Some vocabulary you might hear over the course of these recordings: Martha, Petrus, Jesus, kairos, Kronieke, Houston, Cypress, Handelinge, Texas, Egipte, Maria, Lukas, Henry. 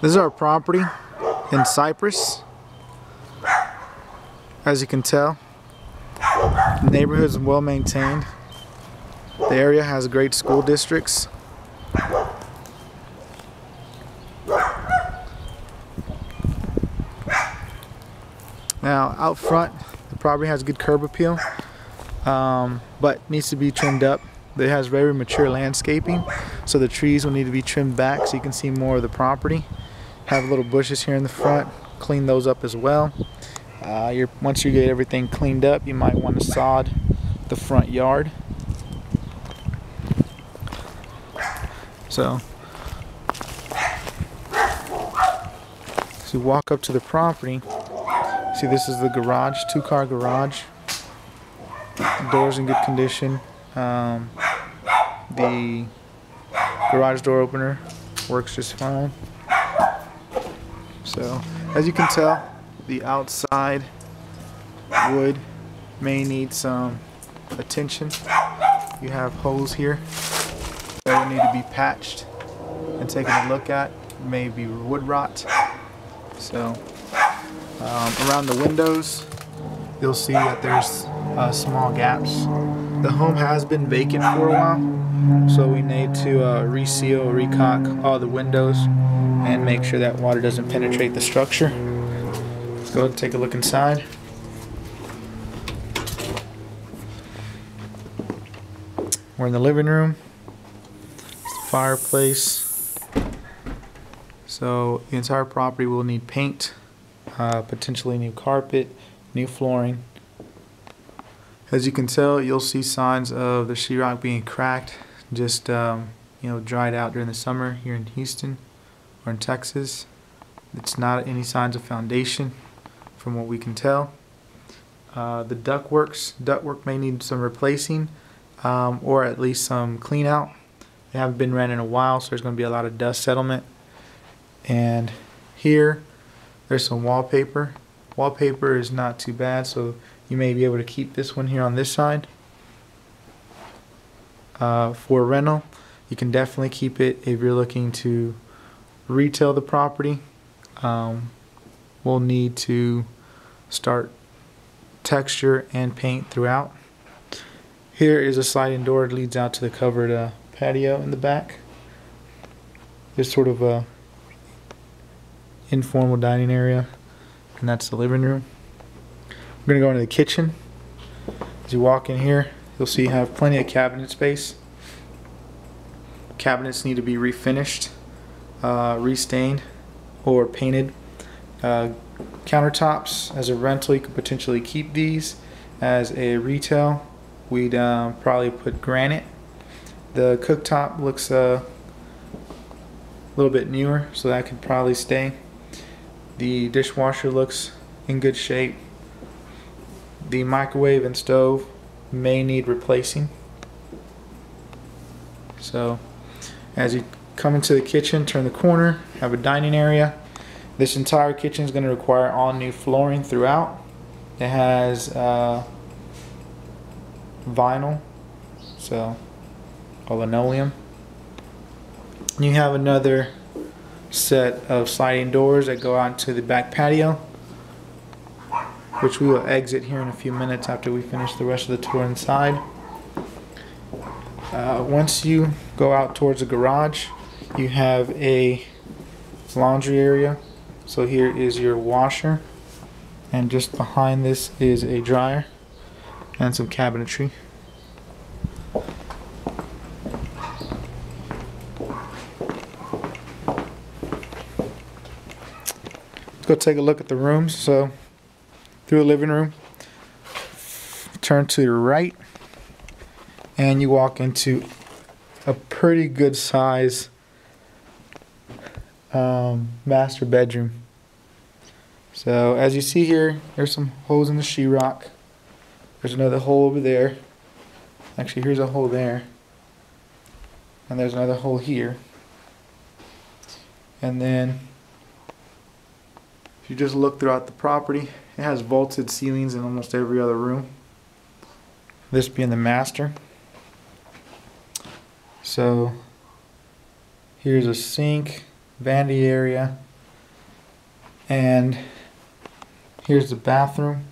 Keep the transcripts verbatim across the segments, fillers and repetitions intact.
This is our property in Cypress. As you can tell, the neighborhood is well maintained. The area has great school districts. Now, out front, the property has good curb appeal, um, but needs to be trimmed up. It has very mature landscaping, so the trees will need to be trimmed back so you can see more of the property. Have little bushes here in the front, clean those up as well. Uh, you're, once you get everything cleaned up, you might want to sod the front yard. So, as you walk up to the property, see this is the garage, two-car garage. The door's in good condition. Um, the garage door opener works just fine. So, as you can tell, the outside wood may need some attention. You have holes here that would need to be patched and taken a look at. Maybe wood rot. So, um, around the windows, you'll see that there's uh, small gaps. The home has been vacant for a while, so we need to uh, reseal, recock all the windows and make sure that water doesn't penetrate the structure. Let's go ahead and take a look inside. We're in the living room, fireplace. So the entire property will need paint, uh, potentially new carpet, new flooring. As you can tell, you'll see signs of the sheetrock being cracked, just um, you know, dried out during the summer here in Houston or in Texas. It's not any signs of foundation, from what we can tell. Uh, the ductworks, ductwork may need some replacing, um, or at least some clean out. They haven't been ran in a while, so there's going to be a lot of dust settlement. And here, there's some wallpaper. Wallpaper is not too bad, so you may be able to keep this one here on this side uh, for rental. You can definitely keep it if you're looking to retail the property. Um, we'll need to start texture and paint throughout. Here is a sliding door that leads out to the covered uh, patio in the back. There's sort of a informal dining area, and that's the living room. We're going to go into the kitchen. As you walk in here, you'll see you have plenty of cabinet space. Cabinets need to be refinished, uh, restained, or painted. Uh, countertops, as a rental, you could potentially keep these. As a retail, we'd um, probably put granite. The cooktop looks uh, a little bit newer, so that could probably stay. The dishwasher looks in good shape. The microwave and stove may need replacing. So, as you come into the kitchen, turn the corner, have a dining area. This entire kitchen is going to require all new flooring throughout. It has uh, vinyl, so or linoleum. You have another set of sliding doors that go out to the back patio, which we will exit here in a few minutes after we finish the rest of the tour inside. Uh, once you go out towards the garage, you have a laundry area. So here is your washer, and just behind this is a dryer and some cabinetry. Let's go take a look at the rooms. So, through the living room, turn to your right, and you walk into a pretty good size um, master bedroom. So as you see here, there's some holes in the sheetrock. There's another hole over there. Actually, here's a hole there, and there's another hole here. And then if you just look throughout the property, it has vaulted ceilings in almost every other room, this being the master. So here's a sink, vanity area, And here's the bathroom.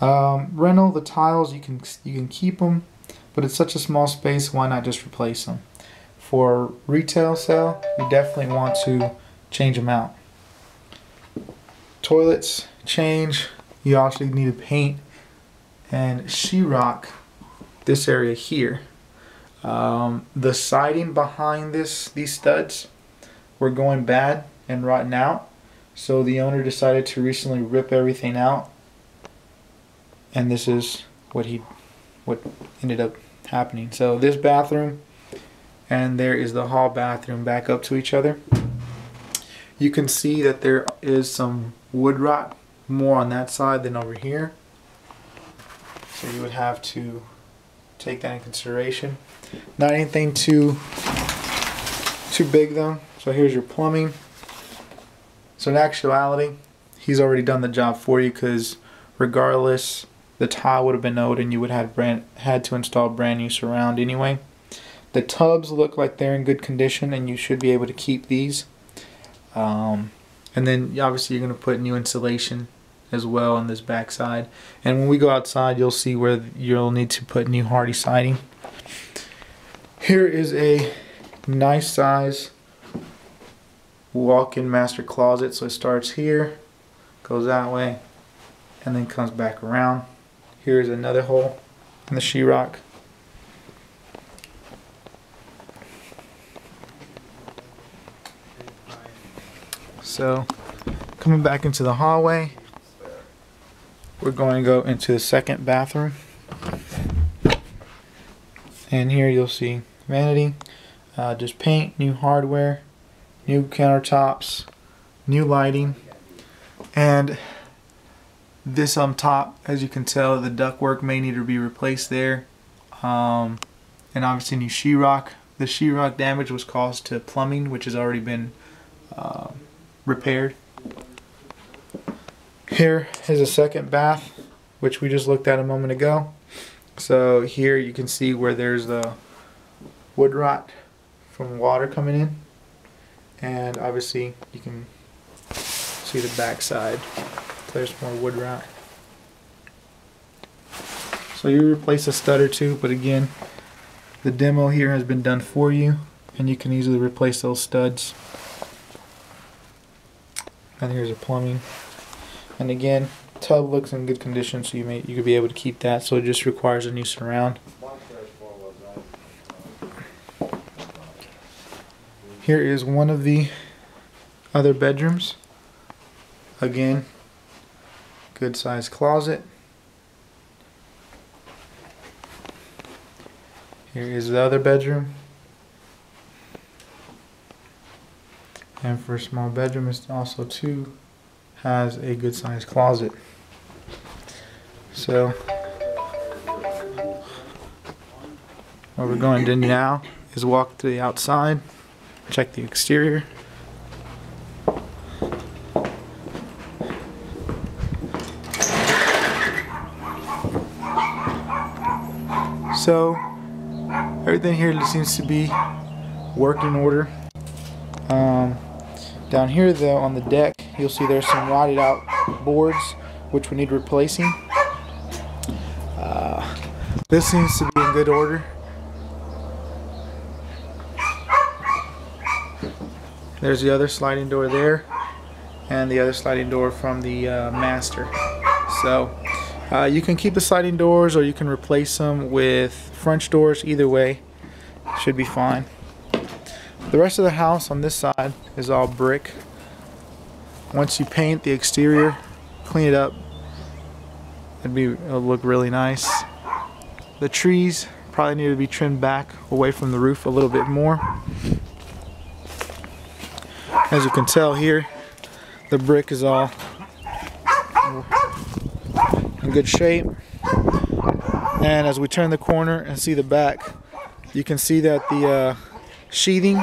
Um, rental, the tiles, you can, you can keep them, but it's such a small space, why not just replace them? For retail sale, you definitely want to change them out. Toilets, change. You actually need to paint and sheetrock this area here. Um, the siding behind this, these studs were going bad and rotten out, so the owner decided to recently rip everything out. And this is what he, what ended up happening. So this bathroom, and there is the hall bathroom back up to each other. You can see that there is some wood rot more on that side than over here. So you would have to take that in consideration. Not anything too too big though. So here's your plumbing. So in actuality, he's already done the job for you, because regardless, the tile would have been owed and you would have brand, had to install brand new surround anyway. The tubs look like they're in good condition and you should be able to keep these. Um, and then obviously you're going to put new insulation as well on this back side. And when we go outside, you'll see where you'll need to put new hardy siding. Here is a nice size walk-in master closet. So it starts here, goes that way, and then comes back around. Here's another hole in the sheetrock. So coming back into the hallway, we're going to go into the second bathroom. And here you'll see vanity, uh, just paint, new hardware, new countertops, new lighting. And this on top, as you can tell, the ductwork may need to be replaced there. Um, and obviously new sheetrock. The sheetrock damage was caused to plumbing, which has already been uh, repaired. Here is a second bath, which we just looked at a moment ago. So here you can see where there's the wood rot from water coming in. And obviously you can see the back side. There's more wood rot. So you replace a stud or two, but again, the demo here has been done for you and you can easily replace those studs. And here's the plumbing. And again, tub looks in good condition, so you may you could be able to keep that. So it just requires a new surround. Here is one of the other bedrooms. Again, good size closet. Here is the other bedroom. And for a small bedroom, it's also two, has a good size closet. So what we're going to do now is walk to the outside, check the exterior. So everything here seems to be working order. Um, down here though, on the deck, you'll see there's some rotted out boards which we need replacing. Uh, this seems to be in good order. There's the other sliding door there, and the other sliding door from the uh, master. So Uh, you can keep the sliding doors or you can replace them with French doors. Either way, should be fine. The rest of the house on this side is all brick. Once you paint the exterior, clean it up, it'd be, it'll look really nice. The trees probably need to be trimmed back away from the roof a little bit more. As you can tell here, the brick is all in good shape. And as we turn the corner and see the back, you can see that the uh, sheathing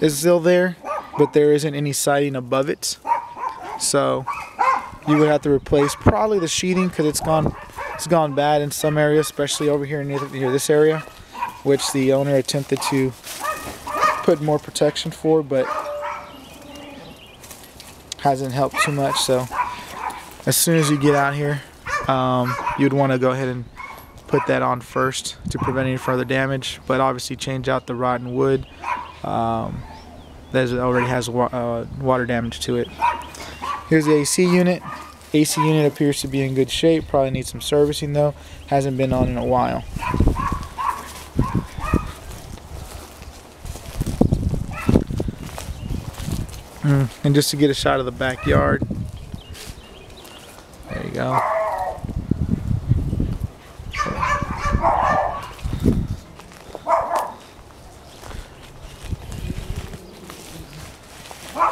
is still there, but there isn't any siding above it, so you would have to replace probably the sheathing because it's gone it's gone bad in some areas, especially over here near this area, which the owner attempted to put more protection for, but hasn't helped too much. So as soon as you get out here, um, you'd want to go ahead and put that on first to prevent any further damage, but obviously change out the rotten wood um, that already has wa uh, water damage to it. Here's the A C unit. A C unit appears to be in good shape, probably needs some servicing though, hasn't been on in a while. Mm. And just to get a shot of the backyard, there you go.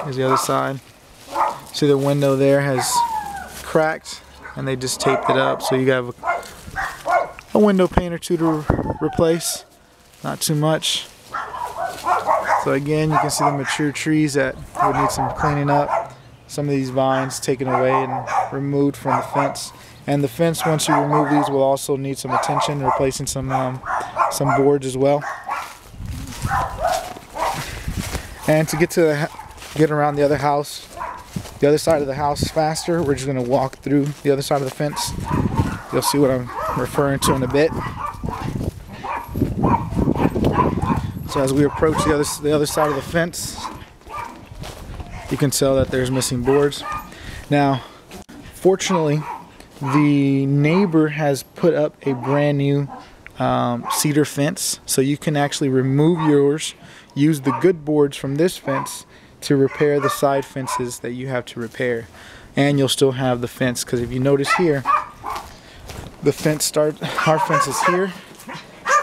Here's the other side. See, the window there has cracked and they just taped it up, so you have a, a window pane or two to re replace, not too much. So again, you can see the mature trees that would need some cleaning up, some of these vines taken away and removed from the fence. And the fence, once you remove these, will also need some attention, replacing some um, some boards as well. And to get to the, get around the other house, the other side of the house faster, we're just going to walk through the other side of the fence. You'll see what I'm referring to in a bit. So as we approach the other, the other side of the fence, you can tell that there's missing boards. Now, fortunately, the neighbor has put up a brand new um, cedar fence, so you can actually remove yours, use the good boards from this fence to repair the side fences that you have to repair, and you'll still have the fence, because if you notice here, the fence start our fence is here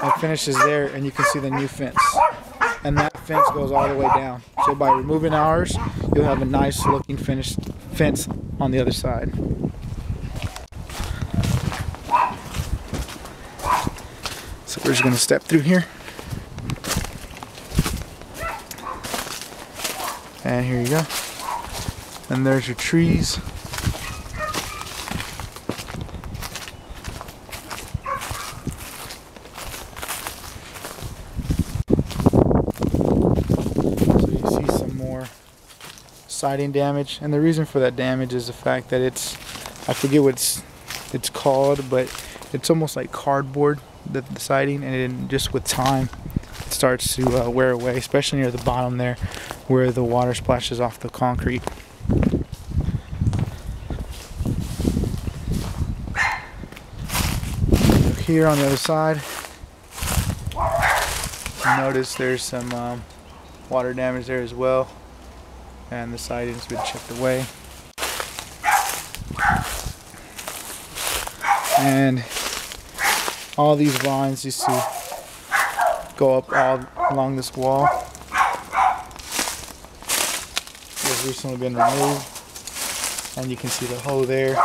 and finishes there, and you can see the new fence, and that fence goes all the way down. So by removing ours, you'll have a nice looking finished fence on the other side. So we're just going to step through here. And here you go. And there's your trees. So you see some more siding damage. And the reason for that damage is the fact that it's, I forget what it's, it's called, but it's almost like cardboard, the, the siding, and then just with time, it starts to uh, wear away, especially near the bottom there, where the water splashes off the concrete. Here on the other side, notice there's some um, water damage there as well, and the siding's been chipped away. And all these vines you see go up all along this wall. It's recently been removed, and you can see the hole there.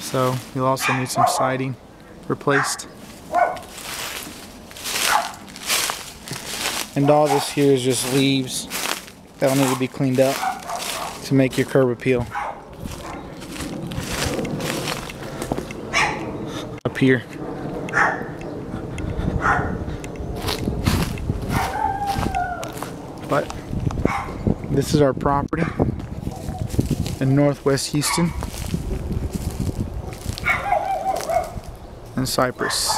So you'll also need some siding replaced. And all this here is just leaves that'll need to be cleaned up to make your curb appeal. Up here. But this is our property in Northwest Houston and Cypress.